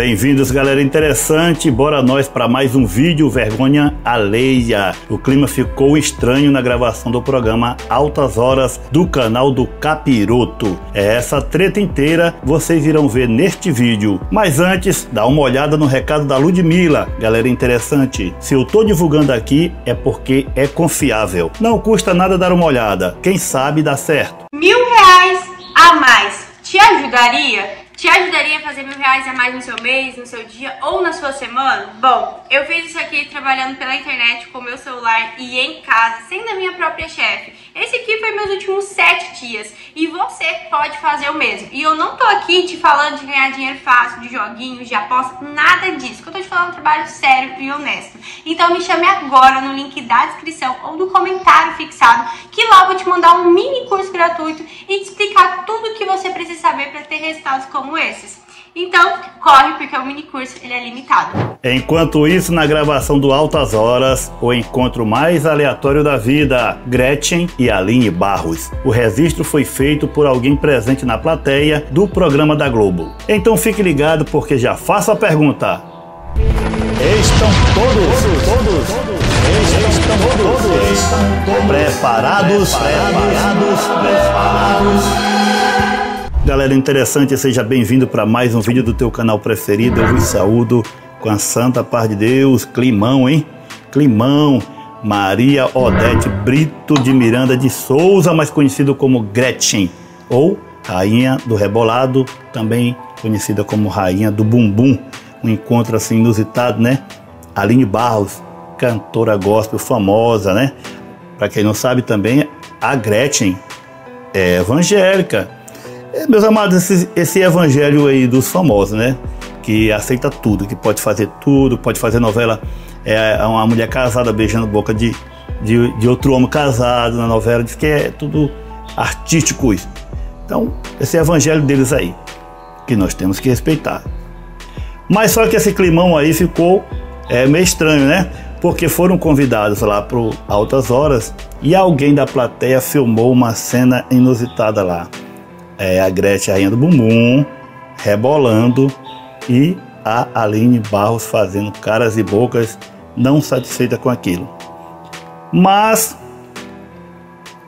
Bem-vindos, galera interessante, bora nós para mais um vídeo Vergonha Alheia. O clima ficou estranho na gravação do programa Altas Horas do canal do Capiroto. Essa treta inteira vocês irão ver neste vídeo. Mas antes, dá uma olhada no recado da Ludmilla. Galera interessante, se eu tô divulgando aqui é porque é confiável. Não custa nada dar uma olhada, quem sabe dá certo. R$1.000 a mais te ajudaria? Te ajudaria a fazer R$1.000 a mais no seu mês, no seu dia ou na sua semana? Bom, eu fiz isso aqui trabalhando pela internet, com meu celular e em casa, sendo a minha própria chefe. Esse aqui foi meus últimos 7 dias e você pode fazer o mesmo. E eu não tô aqui te falando de ganhar dinheiro fácil, de joguinhos, de aposta, nada disso. Eu tô te falando de um trabalho sério e honesto. Então me chame agora no link da descrição ou no comentário fixado, que lá eu vou te mandar um mini curso gratuito e te explicar tudo o que você precisa saber para ter resultados como esses. Então, corre, porque o minicurso ele é limitado. Enquanto isso, na gravação do Altas Horas, o encontro mais aleatório da vida, Gretchen e Aline Barros. O registro foi feito por alguém presente na plateia do programa da Globo. Então fique ligado, porque já faço a pergunta. Estão todos preparados. Galera interessante, seja bem-vindo para mais um vídeo do teu canal preferido. Eu vos saúdo com a santa paz de Deus. Climão, hein? Climão. Maria Odete Brito de Miranda de Souza, mais conhecido como Gretchen, ou Rainha do Rebolado, também conhecida como Rainha do Bumbum. Um encontro assim inusitado, né? Aline Barros, cantora gospel famosa, né? Para quem não sabe também, a Gretchen é evangélica. Meus amados, esse evangelho aí dos famosos, né? Que aceita tudo, que pode fazer tudo, pode fazer novela. É uma mulher casada beijando boca de outro homem casado na novela, diz que é tudo artístico isso. Então, esse evangelho deles aí, que nós temos que respeitar. Mas só que esse climão aí ficou meio estranho, né? Porque foram convidados lá para Altas Horas e alguém da plateia filmou uma cena inusitada lá. A Gretchen, a Rainha do Bumbum, rebolando, e a Aline Barros fazendo caras e bocas, não satisfeita com aquilo. Mas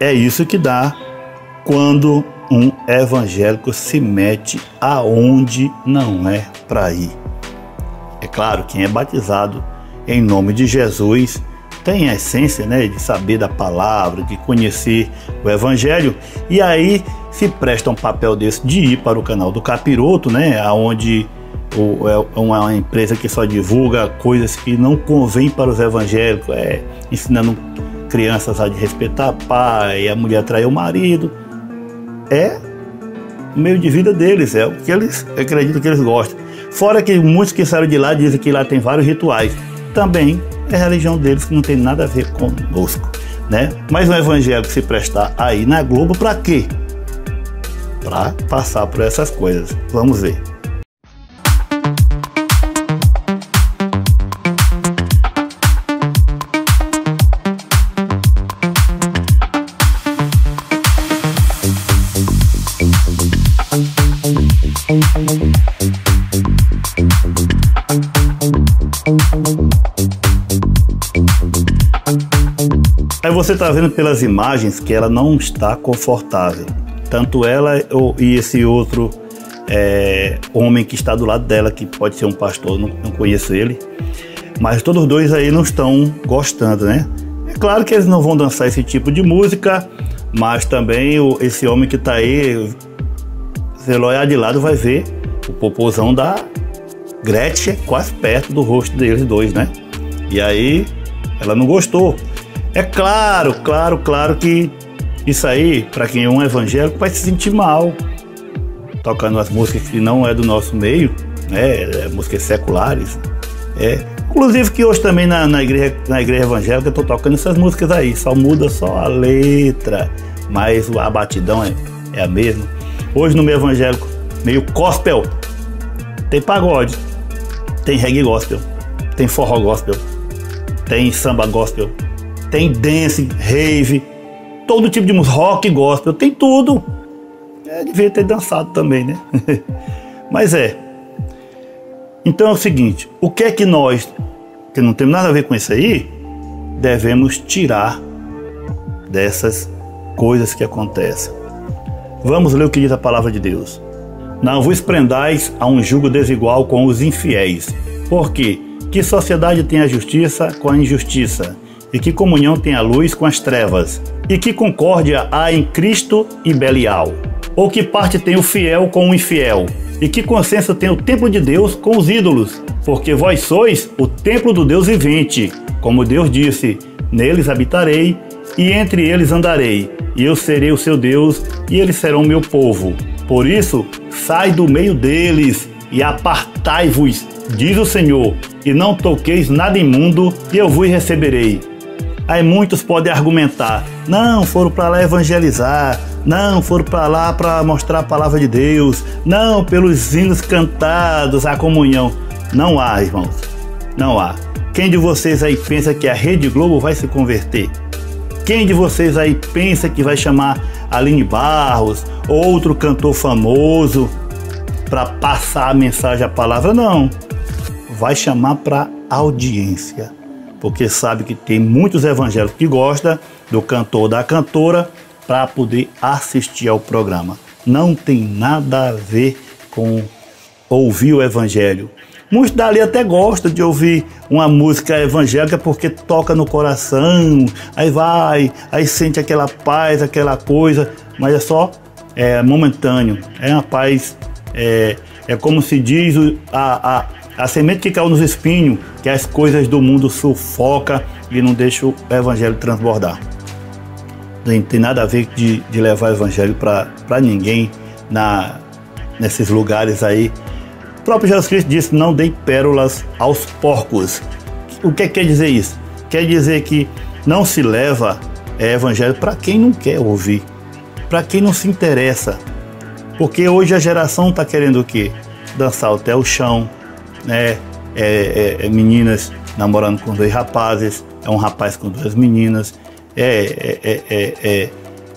é isso que dá quando um evangélico se mete aonde não é para ir. É claro, quem é batizado em nome de Jesus tem a essência, né, de saber da palavra, de conhecer o evangelho, e aí se presta um papel desse de ir para o canal do Capiroto, né, aonde é uma empresa que só divulga coisas que não convém para os evangélicos, ensinando crianças a respeitar pai, a mulher trair o marido. É o meio de vida deles, é o que eles acreditam que eles gostam. Fora que muitos que saíram de lá dizem que lá tem vários rituais também. É a religião deles, que não tem nada a ver conosco, né? Mas o evangelho se prestar aí na Globo para quê? Para passar por essas coisas. Vamos ver. Aí você está vendo pelas imagens que ela não está confortável. Tanto ela e esse outro homem que está do lado dela, que pode ser um pastor, não conheço ele. Mas todos dois aí não estão gostando, né? É claro que eles não vão dançar esse tipo de música, mas também esse homem que está aí, se ele olhar de lado, vai ver o popozão da Gretchen quase perto do rosto deles dois, né? E aí ela não gostou. É claro, claro, claro que isso aí, para quem é um evangélico, vai se sentir mal, tocando as músicas que não é do nosso meio, né? Músicas seculares. Inclusive que hoje também na igreja evangélica eu tô tocando essas músicas aí, só muda só a letra, mas a batidão é a mesma. Hoje no meio evangélico, meio gospel, tem pagode, tem reggae gospel, tem forró gospel, tem samba gospel, tem dance, rave, todo tipo de música, rock, gospel, tem tudo. Devia ter dançado também, né? Mas Então é o seguinte, o que é que nós, que não temos nada a ver com isso aí, devemos tirar dessas coisas que acontecem? Vamos ler o que diz a palavra de Deus. Não vos prendais a um jugo desigual com os infiéis, porque que sociedade tem a justiça com a injustiça, e que comunhão tem a luz com as trevas, e que concórdia há em Cristo e Belial? Ou que parte tem o fiel com o infiel, e que consenso tem o templo de Deus com os ídolos? Porque vós sois o templo do Deus vivente, como Deus disse, neles habitarei, e entre eles andarei, e eu serei o seu Deus, e eles serão o meu povo. Por isso, sai do meio deles e apartai-vos, diz o Senhor, e não toqueis nada imundo, e eu vos receberei. Aí muitos podem argumentar, não foram para lá evangelizar, não foram para lá para mostrar a palavra de Deus, não pelos hinos cantados, a comunhão. Não há, irmãos, não há. Quem de vocês aí pensa que a Rede Globo vai se converter? Quem de vocês aí pensa que vai chamar Aline Barros, outro cantor famoso, para passar a mensagem, a palavra? Não. Vai chamar para audiência, porque sabe que tem muitos evangélicos que gostam do cantor ou da cantora para poder assistir ao programa. Não tem nada a ver com ouvir o evangelho. Muitos dali até gostam de ouvir uma música evangélica porque toca no coração, aí vai, aí sente aquela paz, aquela coisa, mas é só momentâneo, é uma paz, é como se diz a semente que caiu nos espinhos, que as coisas do mundo sufoca e não deixa o evangelho transbordar. Não tem nada a ver de levar o evangelho para ninguém nesses lugares aí. O próprio Jesus Cristo disse, não dei pérolas aos porcos. O que quer dizer isso? Quer dizer que não se leva evangelho para quem não quer ouvir, para quem não se interessa. Porque hoje a geração está querendo o quê? Dançar até o chão, né? Meninas namorando com dois rapazes, é um rapaz com duas meninas, é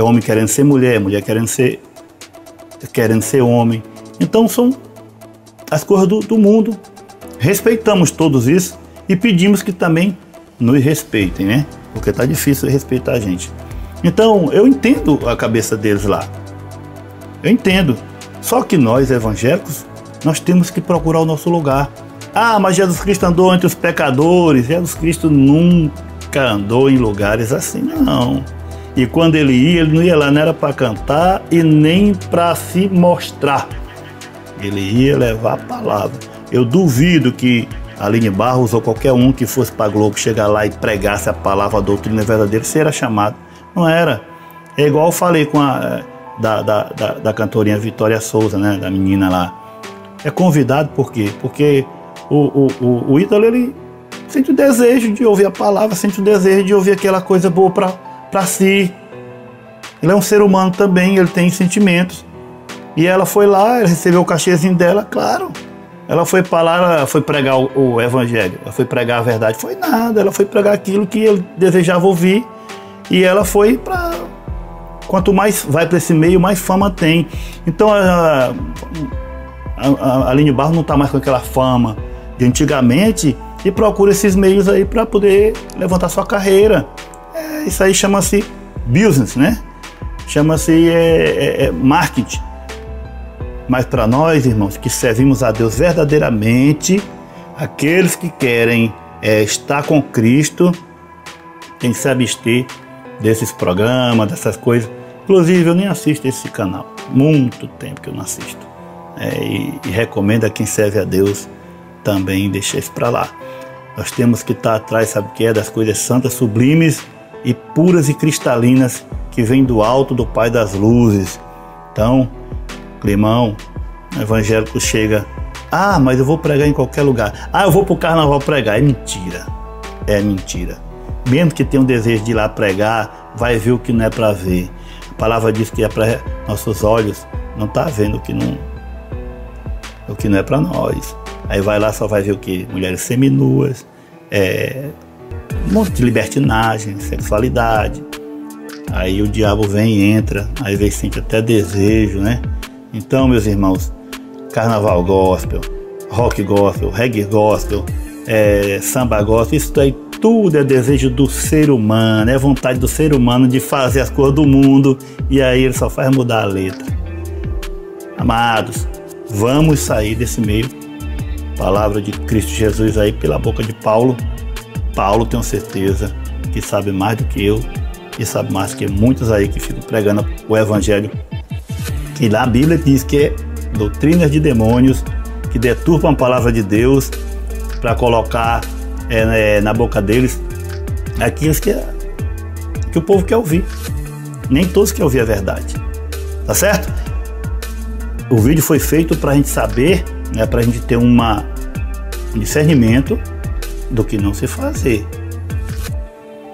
homem querendo ser mulher, mulher querendo ser homem. Então são as coisas do mundo. Respeitamos todos isso e pedimos que também nos respeitem, né? Porque tá difícil respeitar a gente. Então eu entendo a cabeça deles lá, eu entendo. Só que nós evangélicos, nós temos que procurar o nosso lugar. Ah, mas Jesus Cristo andou entre os pecadores. Jesus Cristo nunca andou em lugares assim, não. E quando ele não ia lá, não era para cantar e nem para se mostrar. Ele ia levar a palavra. Eu duvido que Aline Barros ou qualquer um que fosse para a Globo chegar lá e pregasse a palavra, a doutrina verdadeira, se era chamado. Não era. É igual eu falei com da cantorinha Vitória Souza, né? Da menina lá. É convidado por quê? Porque o Ítalo, ele sente o desejo de ouvir a palavra, sente o desejo de ouvir aquela coisa boa para si. Ele é um ser humano também, ele tem sentimentos. E ela foi lá, ela recebeu o cachezinho dela, claro. Ela foi para lá, ela foi pregar o evangelho, ela foi pregar a verdade. Foi nada, ela foi pregar aquilo que ele desejava ouvir. E ela foi para... Quanto mais vai para esse meio, mais fama tem. Então, a Aline Barros não está mais com aquela fama de antigamente e procura esses meios aí para poder levantar sua carreira. Isso aí chama-se business, né? Chama-se marketing. Mas para nós, irmãos, que servimos a Deus verdadeiramente, aqueles que querem estar com Cristo, tem que se abster desses programas, dessas coisas. Inclusive, eu nem assisto esse canal. Muito tempo que eu não assisto. E recomendo a quem serve a Deus também deixar isso para lá. Nós temos que estar atrás, sabe o que é? Das coisas santas, sublimes e puras e cristalinas que vêm do alto do Pai das Luzes. Então, climão, evangélico chega, ah, mas eu vou pregar em qualquer lugar, ah, eu vou pro carnaval pregar. É mentira, é mentira. Mesmo que tenha um desejo de ir lá pregar, vai ver o que não é para ver. A palavra diz que é para nossos olhos, não tá vendo o que não é para nós. Aí vai lá, só vai ver o que? Mulheres seminuas, um monte de libertinagem, sexualidade. Aí o diabo vem e entra, às vezes sente até desejo, né? Então, meus irmãos, carnaval gospel, rock gospel, reggae gospel, samba gospel, isso daí tudo é desejo do ser humano, é vontade do ser humano de fazer as coisas do mundo, e aí ele só faz mudar a letra. Amados, vamos sair desse meio. Palavra de Cristo Jesus aí pela boca de Paulo. Paulo, tenho certeza que sabe mais do que eu, e sabe mais que muitos aí que ficam pregando o evangelho, que lá a Bíblia diz que é doutrinas de demônios, que deturpam a palavra de Deus para colocar na boca deles aquilo que o povo quer ouvir. Nem todos querem ouvir a verdade, tá certo? O vídeo foi feito para a gente saber, né, para a gente ter um discernimento do que não se fazer.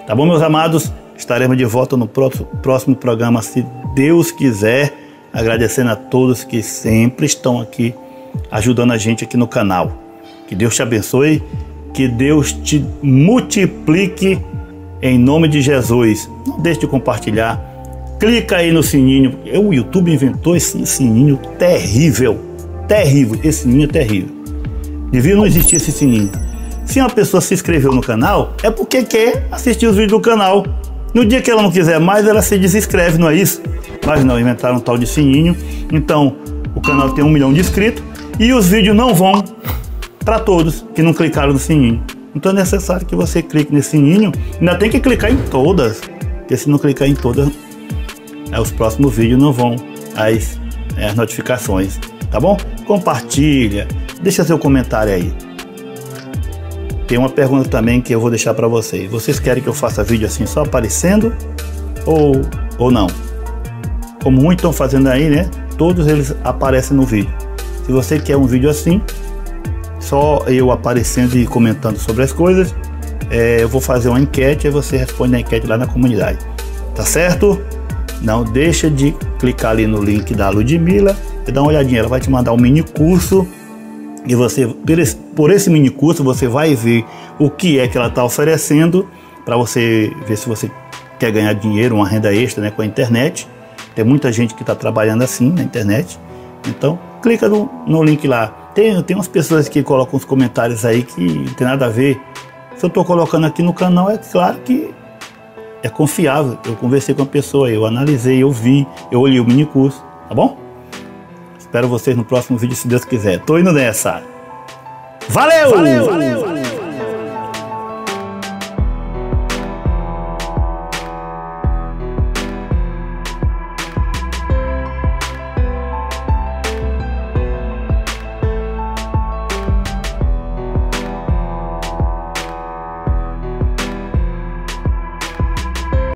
Tá bom, meus amados? Estaremos de volta no próximo programa, se Deus quiser, agradecendo a todos que sempre estão aqui ajudando a gente aqui no canal. Que Deus te abençoe, que Deus te multiplique em nome de Jesus. Não deixe de compartilhar, clica aí no sininho. O YouTube inventou esse sininho terrível, terrível, esse sininho terrível. Devia não existir esse sininho. Se uma pessoa se inscreveu no canal, é porque quer assistir os vídeos do canal. No dia que ela não quiser mais, ela se desinscreve, não é isso? Mas não, inventaram um tal de sininho. Então, o canal tem 1 milhão de inscritos e os vídeos não vão para todos que não clicaram no sininho. Então é necessário que você clique nesse sininho. Ainda tem que clicar em todas, porque se não clicar em todas, os próximos vídeos não vão as notificações, tá bom? Compartilha, deixa seu comentário aí. Tem uma pergunta também que eu vou deixar para vocês. Vocês querem que eu faça vídeo assim só aparecendo ou não? Como muitos estão fazendo aí, né? Todos eles aparecem no vídeo. Se você quer um vídeo assim, só eu aparecendo e comentando sobre as coisas, eu vou fazer uma enquete e você responde a enquete lá na comunidade. Tá certo? Não deixa de clicar ali no link da Ludmilla e dar uma olhadinha. Ela vai te mandar um mini curso. E você, por esse mini curso, você vai ver o que é que ela está oferecendo, para você ver se você quer ganhar dinheiro, uma renda extra, né, com a internet. Tem muita gente que está trabalhando assim na internet. Então clica no link lá. Tem umas pessoas que colocam uns comentários aí que não tem nada a ver. Se eu estou colocando aqui no canal, é claro que é confiável. Eu conversei com a pessoa, eu analisei, eu vi, eu olhei o mini curso, tá bom? Espero vocês no próximo vídeo, se Deus quiser. Tô indo nessa. Valeu! Valeu! Valeu! Valeu!